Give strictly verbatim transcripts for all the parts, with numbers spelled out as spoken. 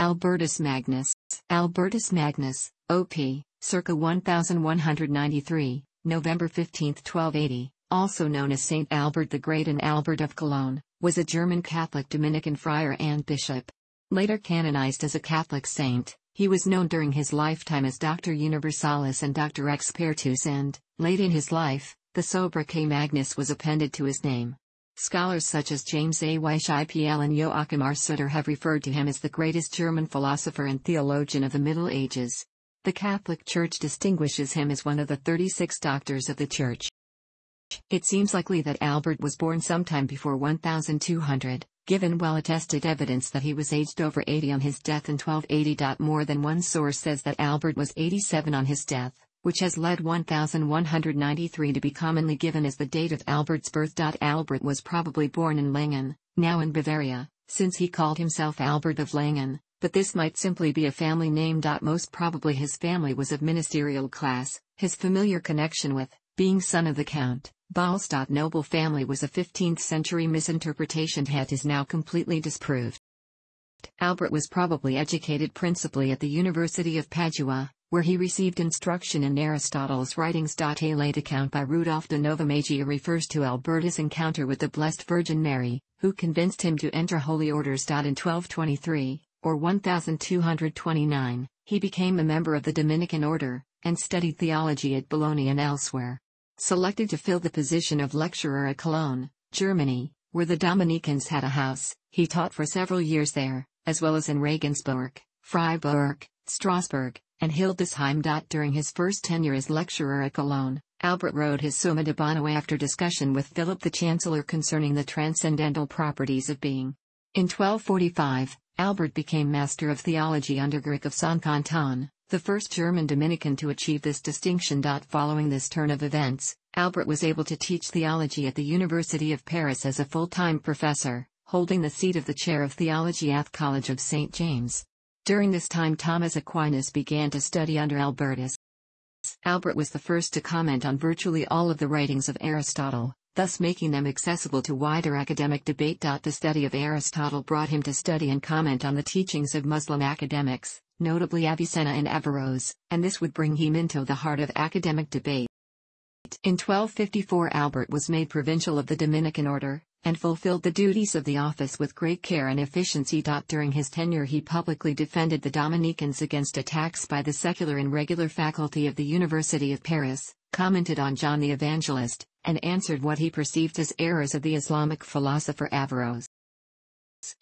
Albertus Magnus, Albertus Magnus, O P, circa eleven ninety-three, November fifteenth, twelve eighty, also known as Saint Albert the Great and Albert of Cologne, was a German Catholic Dominican friar and bishop. Later canonized as a Catholic saint, he was known during his lifetime as Doctor Universalis and Doctor Expertus, and, late in his life, the sobriquet Magnus was appended to his name. Scholars such as James A. Weisheipl and Joachim R. Söder have referred to him as the greatest German philosopher and theologian of the Middle Ages. The Catholic Church distinguishes him as one of the thirty-six doctors of the Church. It seems likely that Albert was born sometime before twelve hundred, given well-attested evidence that he was aged over eighty on his death in twelve eighty. More than one source says that Albert was eighty-seven on his death, which has led eleven ninety-three to be commonly given as the date of Albert's birth. Albert was probably born in Lauingen, now in Bavaria, since he called himself Albert of Lauingen, but this might simply be a family name. Most probably his family was of ministerial class, his familiar connection with, being son of the Count, Bollstädt noble family was a fifteenth century misinterpretation that is now completely disproved. Albert was probably educated principally at the University of Padua, where he received instruction in Aristotle's writings. A late account by Rudolph de Novamagia refers to Albertus' encounter with the Blessed Virgin Mary, who convinced him to enter holy orders. In twelve twenty-three, or twelve twenty-nine, he became a member of the Dominican Order, and studied theology at Bologna and elsewhere. Selected to fill the position of lecturer at Cologne, Germany, where the Dominicans had a house, he taught for several years there, as well as in Regensburg, Freiburg, Strasbourg, and Hildesheim. During his first tenure as lecturer at Cologne, Albert wrote his Summa de Bono after discussion with Philip the Chancellor concerning the transcendental properties of being. In twelve forty-five, Albert became Master of Theology under Gerich of Saint-Cantan, the first German Dominican to achieve this distinction. Following this turn of events, Albert was able to teach theology at the University of Paris as a full-time professor, holding the seat of the Chair of Theology at College of Saint James. During this time, Thomas Aquinas began to study under Albertus. Albert was the first to comment on virtually all of the writings of Aristotle, thus making them accessible to wider academic debate. The study of Aristotle brought him to study and comment on the teachings of Muslim academics, notably Avicenna and Averroes, and this would bring him into the heart of academic debate. In twelve fifty-four, Albert was made provincial of the Dominican Order, and fulfilled the duties of the office with great care and efficiency. During his tenure, he publicly defended the Dominicans against attacks by the secular and regular faculty of the University of Paris, commented on John the Evangelist, and answered what he perceived as errors of the Islamic philosopher Averroes.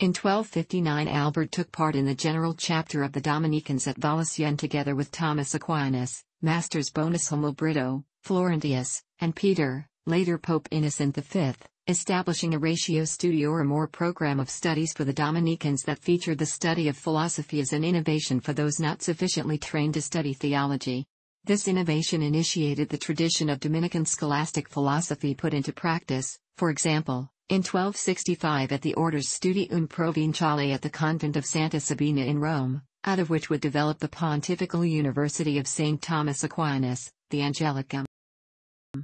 In twelve fifty-nine, Albert took part in the general chapter of the Dominicans at Valenciennes together with Thomas Aquinas, Masters Bonushomo Britto, Florentius, and Peter, later Pope Innocent the Fifth. Establishing a ratio studiorum or program of studies for the Dominicans that featured the study of philosophy as an innovation for those not sufficiently trained to study theology. This innovation initiated the tradition of Dominican scholastic philosophy put into practice, for example, in twelve sixty-five at the Order's Studium Provinciale at the convent of Santa Sabina in Rome, out of which would develop the Pontifical University of Saint Thomas Aquinas, the Angelicum.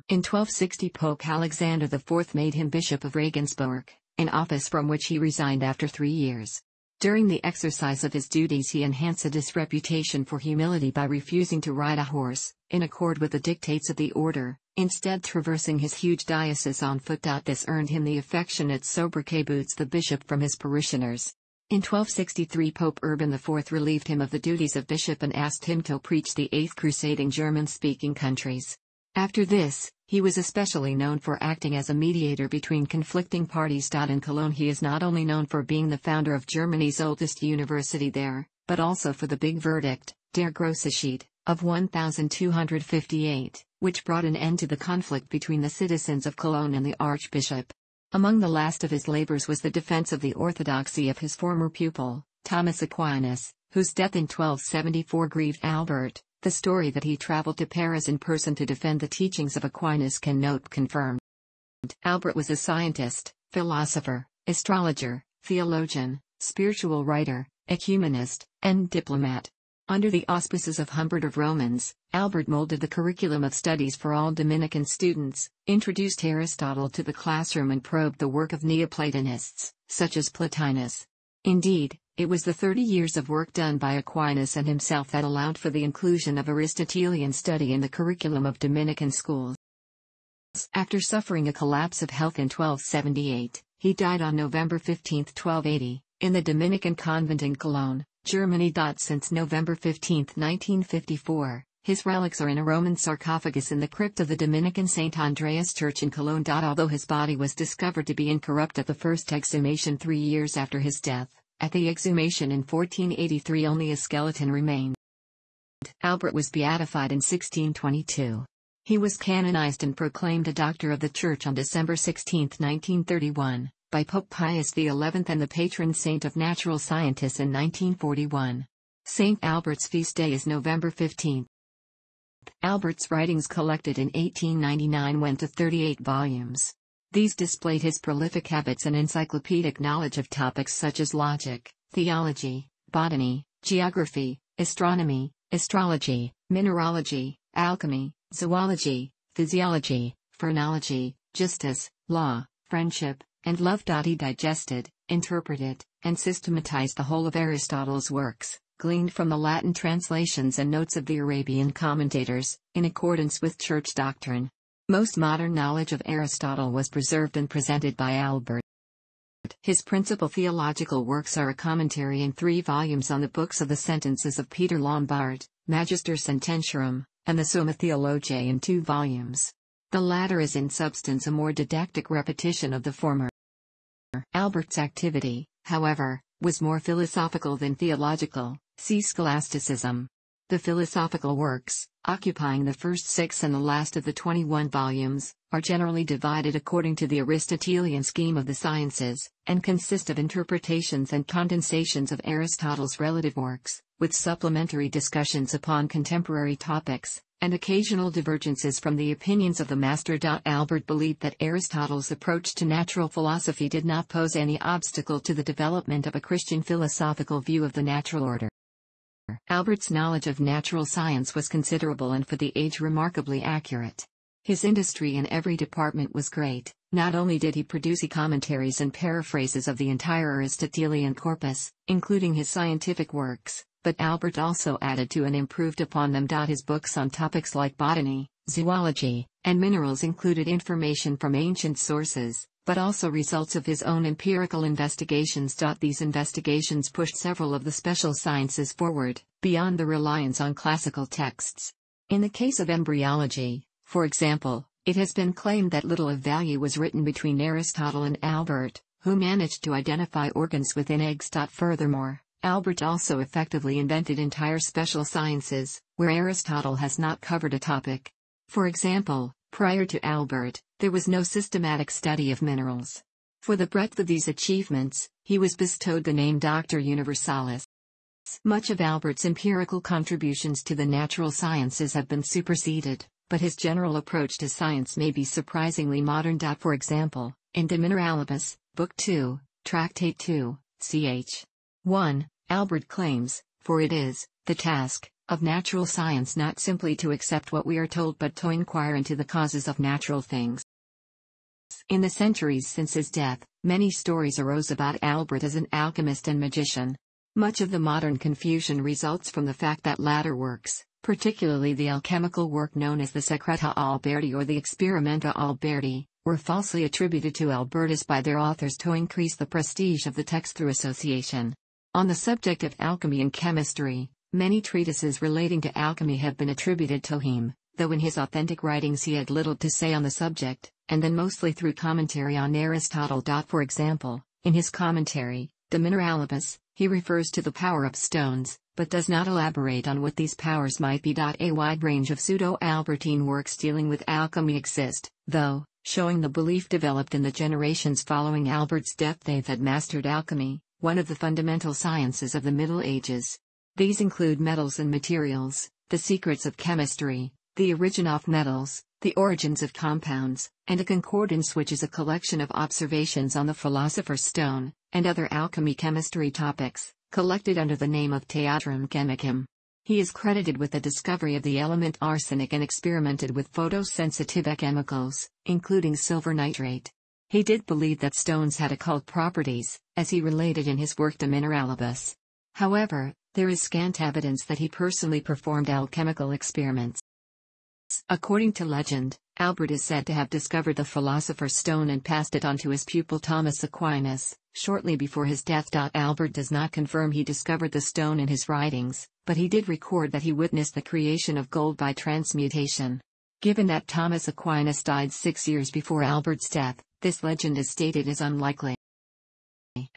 In twelve sixty, Pope Alexander the Fourth made him Bishop of Regensburg, an office from which he resigned after three years. During the exercise of his duties, he enhanced his reputation for humility by refusing to ride a horse, in accord with the dictates of the order, instead traversing his huge diocese on foot. This earned him the affectionate sobriquet Boots the Bishop from his parishioners. In twelve sixty-three, Pope Urban the Fourth relieved him of the duties of bishop and asked him to preach the Eighth Crusade in German-speaking countries. After this, he was especially known for acting as a mediator between conflicting parties. In Cologne, he is not only known for being the founder of Germany's oldest university there, but also for the big verdict, Der Große Schied, of twelve fifty-eight, which brought an end to the conflict between the citizens of Cologne and the archbishop. Among the last of his labors was the defense of the orthodoxy of his former pupil, Thomas Aquinas, whose death in twelve seventy-four grieved Albert. The story that he traveled to Paris in person to defend the teachings of Aquinas can note confirmed. Albert was a scientist, philosopher, astrologer, theologian, spiritual writer, ecumenist, and diplomat. Under the auspices of Humbert of Romans, Albert molded the curriculum of studies for all Dominican students, introduced Aristotle to the classroom, and probed the work of Neoplatonists, such as Plotinus. Indeed, It was the thirty years of work done by Aquinas and himself that allowed for the inclusion of Aristotelian study in the curriculum of Dominican schools. After suffering a collapse of health in twelve seventy-eight, he died on November fifteenth, twelve eighty, in the Dominican convent in Cologne, Germany. Since November fifteenth, nineteen fifty-four, his relics are in a Roman sarcophagus in the crypt of the Dominican Saint Andreas Church in Cologne. Although his body was discovered to be incorrupt at the first exhumation three years after his death, at the exhumation in fourteen eighty-three only a skeleton remained. Albert was beatified in sixteen twenty-two. He was canonized and proclaimed a doctor of the Church on December sixteenth, nineteen thirty-one, by Pope Pius the eleventh and the patron saint of natural scientists in nineteen forty-one. Saint Albert's feast day is November fifteenth. Albert's writings collected in eighteen ninety-nine went to thirty-eight volumes. These displayed his prolific habits and encyclopedic knowledge of topics such as logic, theology, botany, geography, astronomy, astrology, mineralogy, alchemy, zoology, physiology, phrenology, justice, law, friendship, and love. He digested, interpreted, and systematized the whole of Aristotle's works, gleaned from the Latin translations and notes of the Arabian commentators, in accordance with church doctrine. Most modern knowledge of Aristotle was preserved and presented by Albert. His principal theological works are a commentary in three volumes on the books of the sentences of Peter Lombard, Magister Sententiarum, and the Summa Theologiae in two volumes. The latter is in substance a more didactic repetition of the former. Albert's activity, however, was more philosophical than theological. See Scholasticism. The philosophical works, occupying the first six and the last of the twenty-one volumes, are generally divided according to the Aristotelian scheme of the sciences, and consist of interpretations and condensations of Aristotle's relative works, with supplementary discussions upon contemporary topics, and occasional divergences from the opinions of the master. Albert believed that Aristotle's approach to natural philosophy did not pose any obstacle to the development of a Christian philosophical view of the natural order. Albert's knowledge of natural science was considerable and for the age remarkably accurate. His industry in every department was great. Not only did he produce commentaries and paraphrases of the entire Aristotelian corpus, including his scientific works, but Albert also added to and improved upon them. His books on topics like botany, zoology, and minerals included information from ancient sources, but also results of his own empirical investigations. These investigations pushed several of the special sciences forward, beyond the reliance on classical texts. In the case of embryology, for example, it has been claimed that little of value was written between Aristotle and Albert, who managed to identify organs within eggs. Furthermore, Albert also effectively invented entire special sciences, where Aristotle has not covered a topic. For example, prior to Albert, there was no systematic study of minerals. For the breadth of these achievements, he was bestowed the name Doctor Universalis. Much of Albert's empirical contributions to the natural sciences have been superseded, but his general approach to science may be surprisingly modern. For example, in De Mineralibus, Book two, Tractate two, Chapter one, Albert claims, for it is, the task, of natural science not simply to accept what we are told but to inquire into the causes of natural things. In the centuries since his death, many stories arose about Albert as an alchemist and magician. Much of the modern confusion results from the fact that latter works, particularly the alchemical work known as the Secreta Alberti or the Experimenta Alberti, were falsely attributed to Albertus by their authors to increase the prestige of the text through association. On the subject of alchemy and chemistry, many treatises relating to alchemy have been attributed to him, though in his authentic writings he had little to say on the subject, and then mostly through commentary on Aristotle. For example, in his commentary, De Mineralibus, he refers to the power of stones, but does not elaborate on what these powers might be. A wide range of pseudo-Albertine works dealing with alchemy exist, though, showing the belief developed in the generations following Albert's death they had mastered alchemy, one of the fundamental sciences of the Middle Ages. These include metals and materials, the secrets of chemistry, the origin of metals, the origins of compounds, and a concordance which is a collection of observations on the philosopher's stone, and other alchemy chemistry topics, collected under the name of Theatrum Chemicum. He is credited with the discovery of the element arsenic and experimented with photosensitive chemicals, including silver nitrate. He did believe that stones had occult properties, as he related in his work De Mineralibus. However, there is scant evidence that he personally performed alchemical experiments. According to legend, Albert is said to have discovered the philosopher's stone and passed it on to his pupil Thomas Aquinas, shortly before his death. Albert does not confirm he discovered the stone in his writings, but he did record that he witnessed the creation of gold by transmutation. Given that Thomas Aquinas died six years before Albert's death, this legend is stated as unlikely.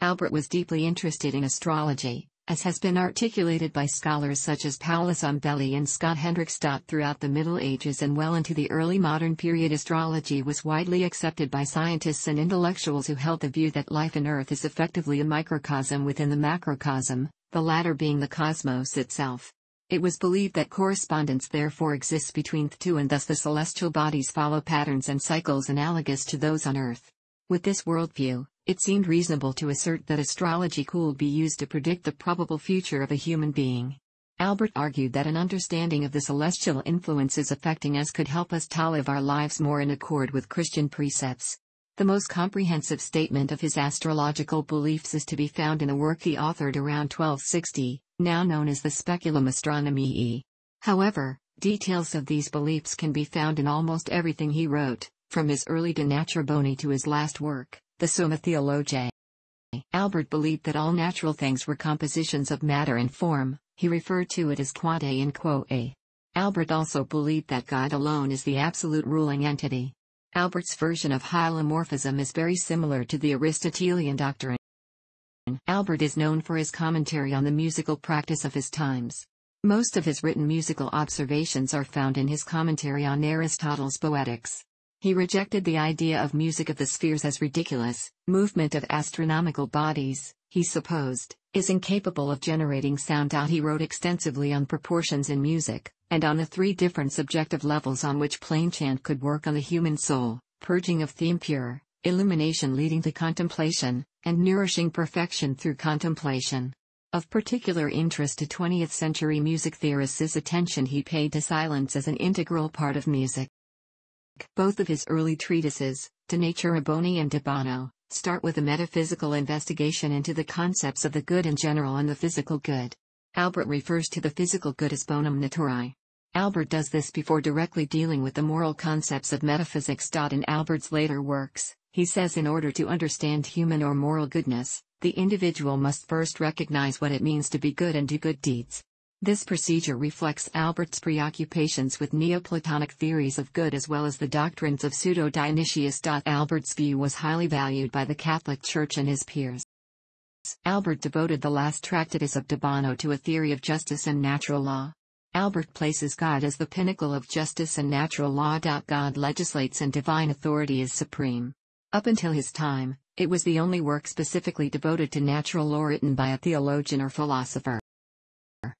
Albert was deeply interested in astrology, as has been articulated by scholars such as Paulus Umbelli and Scott Hendricks. Throughout the Middle Ages and well into the early modern period, astrology was widely accepted by scientists and intellectuals who held the view that life on Earth is effectively a microcosm within the macrocosm, the latter being the cosmos itself. It was believed that correspondence therefore exists between the two, and thus the celestial bodies follow patterns and cycles analogous to those on Earth. With this worldview, it seemed reasonable to assert that astrology could be used to predict the probable future of a human being. Albert argued that an understanding of the celestial influences affecting us could help us to live our lives more in accord with Christian precepts. The most comprehensive statement of his astrological beliefs is to be found in a work he authored around twelve sixty, now known as the Speculum Astronomiae. However, details of these beliefs can be found in almost everything he wrote, from his early De Natura Boni to his last work, the Summa Theologiae. Albert believed that all natural things were compositions of matter and form. He referred to it as quatae and quoe. Albert also believed that God alone is the absolute ruling entity. Albert's version of hylomorphism is very similar to the Aristotelian doctrine. Albert is known for his commentary on the musical practice of his times. Most of his written musical observations are found in his commentary on Aristotle's Poetics. He rejected the idea of music of the spheres as ridiculous. Movement of astronomical bodies, he supposed, is incapable of generating sound. He wrote extensively on proportions in music, and on the three different subjective levels on which plain chant could work on the human soul: purging of theme pure, illumination leading to contemplation, and nourishing perfection through contemplation. Of particular interest to twentieth-century music theorists is attention he paid to silence as an integral part of music. Both of his early treatises, De Natura Boni and De Bono, start with a metaphysical investigation into the concepts of the good in general and the physical good. Albert refers to the physical good as bonum naturae. Albert does this before directly dealing with the moral concepts of metaphysics. In Albert's later works, he says in order to understand human or moral goodness, the individual must first recognize what it means to be good and do good deeds. This procedure reflects Albert's preoccupations with Neoplatonic theories of good as well as the doctrines of Pseudo-Dionysius. Albert's view was highly valued by the Catholic Church and his peers. Albert devoted the last Tractatus of De Bono to a theory of justice and natural law. Albert places God as the pinnacle of justice and natural law. God legislates and divine authority is supreme. Up until his time, it was the only work specifically devoted to natural law written by a theologian or philosopher.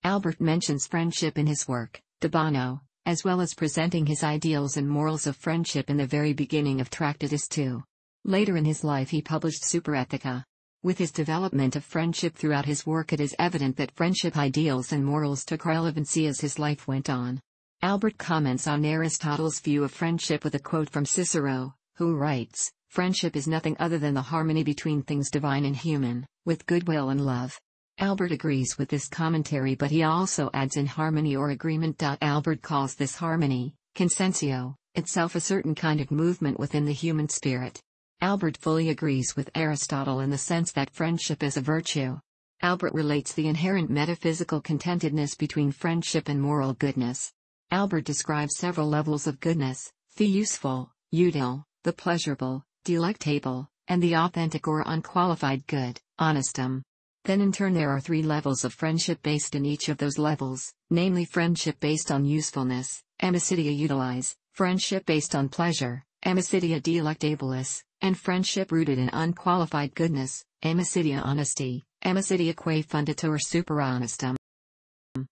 Albert mentions friendship in his work, De Bono, as well as presenting his ideals and morals of friendship in the very beginning of Tractatus two. Later in his life he published Superethica. With his development of friendship throughout his work, it is evident that friendship ideals and morals took relevancy as his life went on. Albert comments on Aristotle's view of friendship with a quote from Cicero, who writes, "Friendship is nothing other than the harmony between things divine and human, with goodwill and love." Albert agrees with this commentary, but he also adds in harmony or agreement. Albert calls this harmony, consensio, itself a certain kind of movement within the human spirit. Albert fully agrees with Aristotle in the sense that friendship is a virtue. Albert relates the inherent metaphysical contentedness between friendship and moral goodness. Albert describes several levels of goodness: the useful, util, the pleasurable, delectable, and the authentic or unqualified good, honestum. Then in turn there are three levels of friendship based in each of those levels, namely friendship based on usefulness, amicitia utilis, friendship based on pleasure, amicitia delectabilis, and friendship rooted in unqualified goodness, amicitia honesty, amicitia quae funditor superhonestum.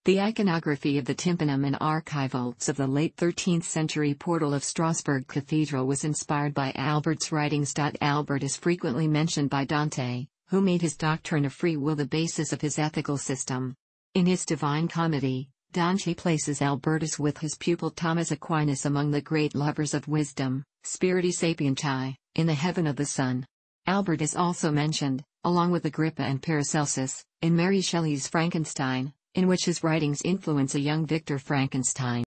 The iconography of the tympanum and archivolts of the late thirteenth-century portal of Strasbourg Cathedral was inspired by Albert's writings. Albert is frequently mentioned by Dante, who made his doctrine of free will the basis of his ethical system. In his Divine Comedy, Dante places Albertus with his pupil Thomas Aquinas among the great lovers of wisdom, Spiriti Sapientiae, in the heaven of the sun. Albert is also mentioned, along with Agrippa and Paracelsus, in Mary Shelley's Frankenstein, in which his writings influence a young Victor Frankenstein.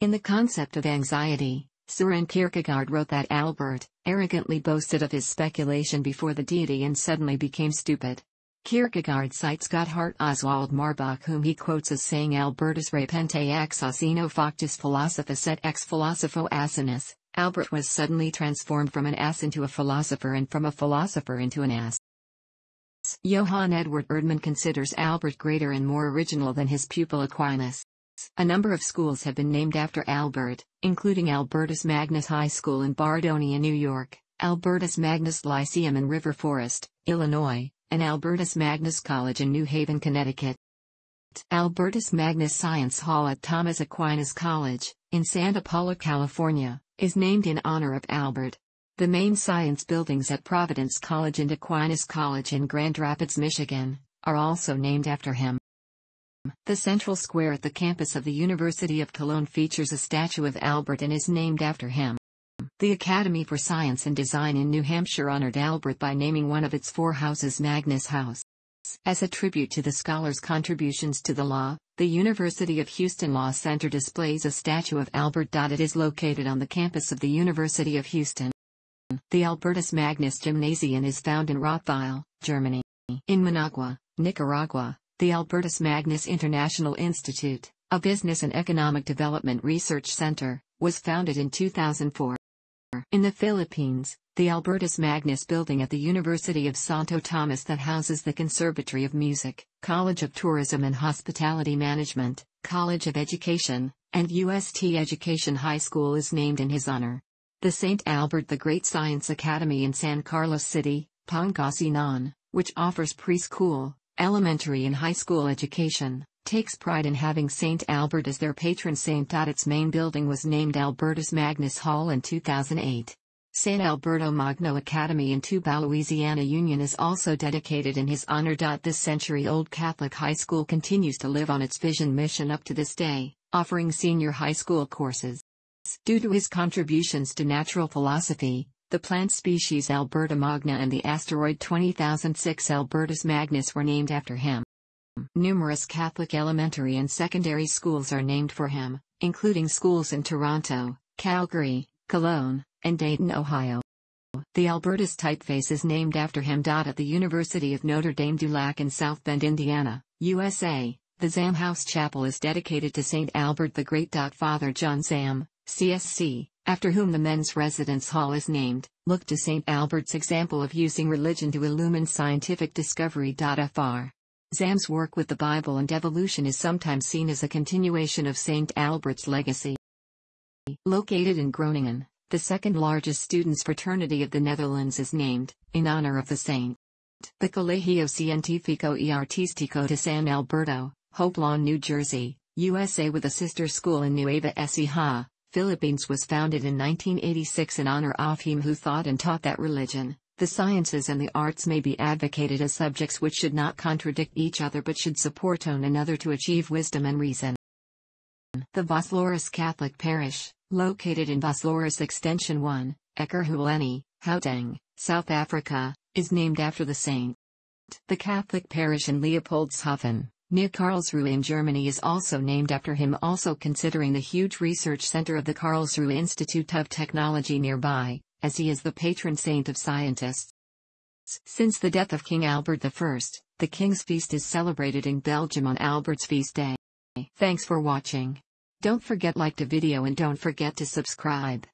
In the concept of anxiety, Søren Kierkegaard wrote that Albert arrogantly boasted of his speculation before the deity and suddenly became stupid. Kierkegaard cites Gotthard Oswald Marbach, whom he quotes as saying Albertus repente axosino factus philosophus et ex philosopho asinus, Albert was suddenly transformed from an ass into a philosopher and from a philosopher into an ass. Johann Edward Erdmann considers Albert greater and more original than his pupil Aquinas. A number of schools have been named after Albert, including Albertus Magnus High School in Bardonia, New York, Albertus Magnus Lyceum in River Forest, Illinois, and Albertus Magnus College in New Haven, Connecticut. Albertus Magnus Science Hall at Thomas Aquinas College, in Santa Paula, California, is named in honor of Albert. The main science buildings at Providence College and Aquinas College in Grand Rapids, Michigan, are also named after him. The central square at the campus of the University of Cologne features a statue of Albert and is named after him. The Academy for Science and Design in New Hampshire honored Albert by naming one of its four houses Magnus House. As a tribute to the scholar's contributions to the law, the University of Houston Law Center displays a statue of Albert. It is located on the campus of the University of Houston. The Albertus Magnus Gymnasium is found in Rothweil, Germany. In Managua, Nicaragua, the Albertus Magnus International Institute, a business and economic development research center, was founded in two thousand four. In the Philippines, the Albertus Magnus building at the University of Santo Tomas that houses the Conservatory of Music, College of Tourism and Hospitality Management, College of Education, and U S T Education High School is named in his honor. The Saint Albert the Great Science Academy in San Carlos City, Pangasinan, which offers preschool, elementary and high school education, takes pride in having Saint Albert as their patron saint. Its main building was named Albertus Magnus Hall in two thousand eight. Saint Alberto Magno Academy in Tuba, Louisiana Union is also dedicated in his honor. This century-old Catholic high school continues to live on its vision mission up to this day, offering senior high school courses. Due to his contributions to natural philosophy, the plant species Alberta magna and the asteroid twenty thousand six Albertus Magnus were named after him. Numerous Catholic elementary and secondary schools are named for him, including schools in Toronto, Calgary, Cologne, and Dayton, Ohio. The Albertus typeface is named after him. At the University of Notre Dame du Lac in South Bend, Indiana, U S A, the Zam House Chapel is dedicated to Saint Albert the Great. Father John Zam, C S C, after whom the men's residence hall is named, look to Saint Albert's example of using religion to illumine scientific discovery. Fr. Zam's work with the Bible and evolution is sometimes seen as a continuation of Saint Albert's legacy. Located in Groningen, the second largest students' fraternity of the Netherlands is named, in honor of the saint. The Colegio Científico y Artístico de San Alberto, Hope Lawn, New Jersey, U S A, with a sister school in Nueva Ecija, Philippines, was founded in nineteen eighty-six in honor of him who thought and taught that religion, the sciences and the arts may be advocated as subjects which should not contradict each other but should support one another to achieve wisdom and reason. The Vosloorus Catholic Parish, located in Vosloorus Extension one, Ekurhuleni, Gauteng, South Africa, is named after the saint. The Catholic parish in Leopoldshofen, near Karlsruhe in Germany, is also named after him, also considering the huge research center of the Karlsruhe Institute of Technology nearby, as he is the patron saint of scientists. Since the death of King Albert the First, the King's Feast is celebrated in Belgium on Albert's Feast Day. Thanks for watching. Don't forget to like the video and don't forget to subscribe.